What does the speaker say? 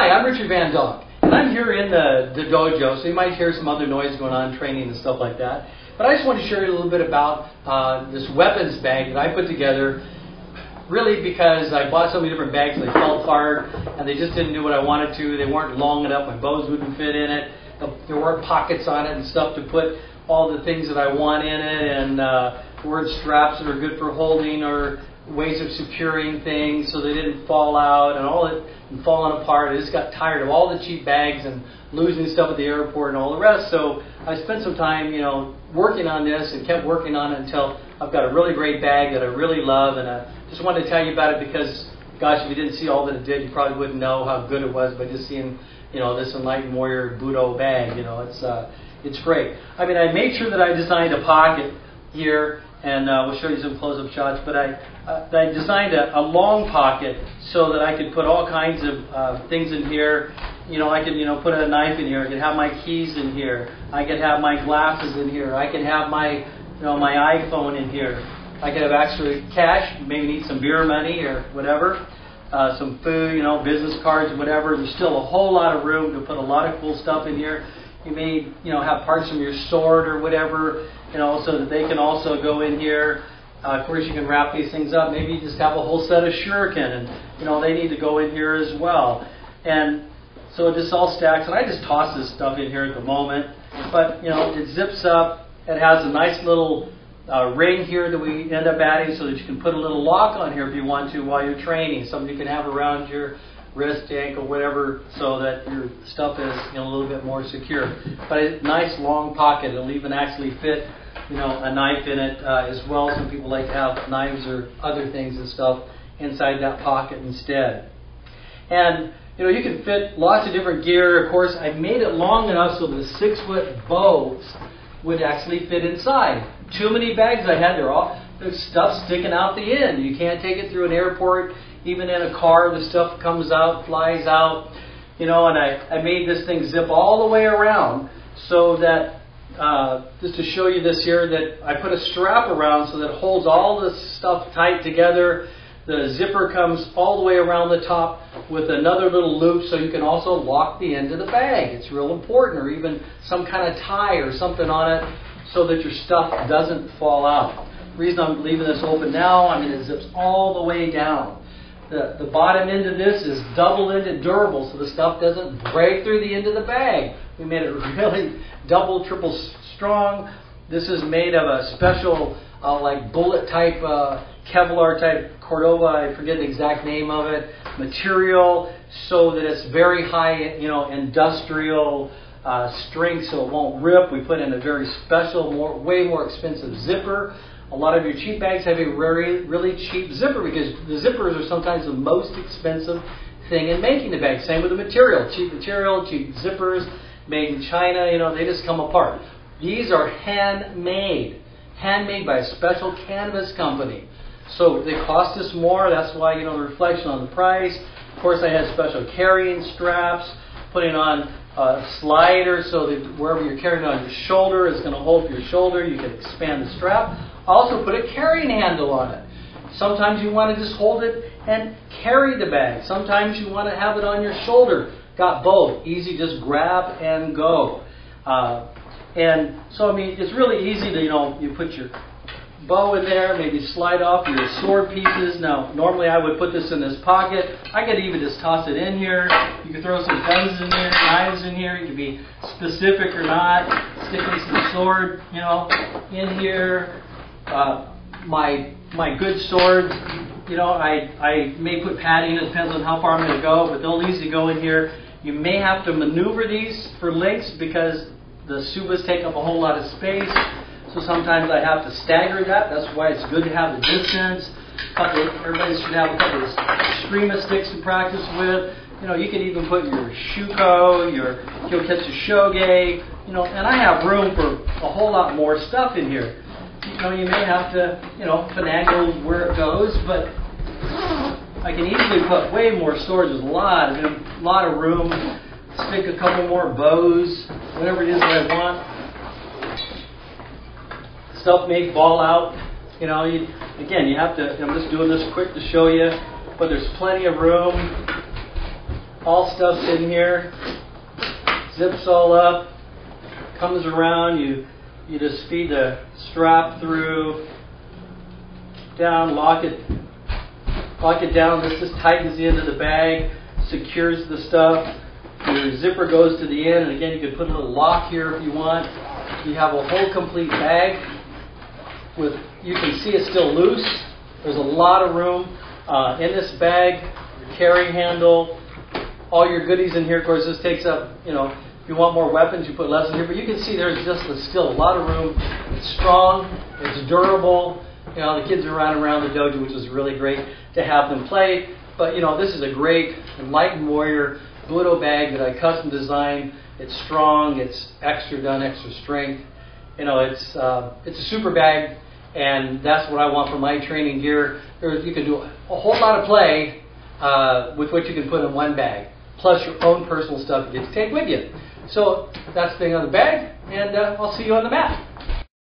Hi, I'm Richard Van Donk, and I'm here in the dojo, so you might hear some other noise going on, training and stuff like that. But I just want to share a little bit about this weapons bag that I put together, really because I bought so many different bags and they fell apart, and they just didn't do what I wanted to. They weren't long enough, my bows wouldn't fit in it, there weren't pockets on it and stuff to put all the things that I want in it, and word straps that are good for holding or ways of securing things so they didn't fall out and all it and falling apart. I just got tired of all the cheap bags and losing stuff at the airport and all the rest. So I spent some time, you know, working on this and kept working on it until I've got a really great bag that I really love, and I just wanted to tell you about it because, gosh, if you didn't see all that it did, you probably wouldn't know how good it was by just seeing, you know, this Enlightened Warrior Budo bag. You know, it's great. I mean, I made sure that I designed a pocket here, and we'll show you some close-up shots, but I designed a long pocket so that I could put all kinds of things in here. You know, I could, you know, put a knife in here. I could have my keys in here. I could have my glasses in here. I could have my, you know, my iPhone in here. I could have extra cash, maybe need some beer money or whatever, some food, you know, business cards, whatever. There's still a whole lot of room to put a lot of cool stuff in here. You may, you know, have parts from your sword or whatever, you know, so that they can also go in here. Of course, you can wrap these things up. Maybe you just have a whole set of shuriken, and, you know, they need to go in here as well. And so it just all stacks, and I just toss this stuff in here at the moment. But, you know, it zips up. It has a nice little ring here that we end up adding so that you can put a little lock on here if you want to while you're training, something you can have around your wrist, ankle, whatever, so that your stuff is, you know, a little bit more secure. But a nice long pocket. It'll even actually fit, you know, a knife in it as well. Some people like to have knives or other things and stuff inside that pocket instead. And, you know, you can fit lots of different gear. Of course, I made it long enough so the 6-foot bows would actually fit inside. Too many bags I had. There's stuff sticking out the end. You can't take it through an airport. Even in a car, the stuff comes out, flies out, you know, and I made this thing zip all the way around so that, just to show you this here, that I put a strap around so that it holds all this stuff tight together. The zipper comes all the way around the top with another little loop so you can also lock the end of the bag. It's real important, or even some kind of tie or something on it so that your stuff doesn't fall out. The reason I'm leaving this open now, I mean, it zips all the way down. The bottom end of this is double-ended durable, so the stuff doesn't break through the end of the bag. We made it really double, triple strong. This is made of a special, like bullet-type, Kevlar-type Cordura, I forget the exact name of it, material, so that it's very high, you know, industrial strength, so it won't rip. We put in a very special, way more expensive zipper. A lot of your cheap bags have a really cheap zipper because the zippers are sometimes the most expensive thing in making the bag. Same with the material. Cheap material, cheap zippers, made in China, you know, they just come apart. These are handmade. Handmade by a special canvas company. So they cost us more. That's why, you know, the reflection on the price. Of course, I had special carrying straps, putting on a slider so that wherever you're carrying it on your shoulder is going to hold your shoulder. You can expand the strap. Also put a carrying handle on it. Sometimes you want to just hold it and carry the bag. Sometimes you want to have it on your shoulder. Got both. Easy, just grab and go. And so, I mean, it's really easy to, you know, you put your bow in there, maybe slide off your sword pieces. Now, normally I would put this in this pocket. I could even just toss it in here. You could throw some guns in there, knives in here. You could be specific or not. Sticking some sword, you know, in here. My good swords, you know, I may put padding. It depends on how far I'm going to go, but they'll easily go in here. You may have to maneuver these for links because the subas take up a whole lot of space. So sometimes I have to stagger that. That's why it's good to have the distance. Everybody should have a couple of extrema sticks to practice with. You know, you can even put your shuko, your kyoketsu shogae, you know, and I have room for a whole lot more stuff in here. You know, you may have to, you know, finagle where it goes, but I can easily put way more storage. There's a lot of room. Stick a couple more bows, whatever it is that I want. Stuff may fall out. You know, again, you have to, I'm just doing this quick to show you, but there's plenty of room. all stuff's in here, zips all up, comes around, you just feed the strap through, down, lock it down. This just tightens the end of the bag, secures the stuff. Your zipper goes to the end, and again, you can put a little lock here if you want. You have a whole complete bag with, you can see it's still loose. There's a lot of room in this bag, your carry handle, all your goodies in here. Of course, this takes up, if you want more weapons, you put less in here, but you can see there's just still a lot of room. It's strong, it's durable. The kids are running around the dojo, which is really great to have them play. But, this is a great Enlightened Warrior Budo bag that I custom designed. It's strong, it's extra done, extra strength. It's a super bag, and that's what I want for my training gear. You can do a whole lot of play with what you can put in one bag, plus your own personal stuff you get to take with you. So that's the thing on the bag, and I'll see you on the mat.